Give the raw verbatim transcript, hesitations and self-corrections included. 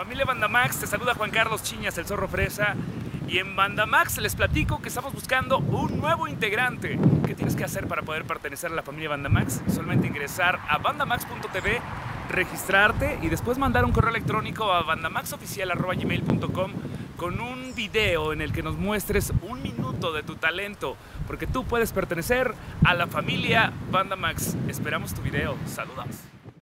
Familia Bandamax, te saluda Juan Carlos Chiñas, el Zorro Fresa. Y en Bandamax les platico que estamos buscando un nuevo integrante. ¿Qué tienes que hacer para poder pertenecer a la familia Bandamax? Solamente ingresar a bandamax punto t v, registrarte y después mandar un correo electrónico a bandamaxoficial arroba gmail punto com con un video en el que nos muestres un minuto de tu talento, porque tú puedes pertenecer a la familia Bandamax. Esperamos tu video. Saludos.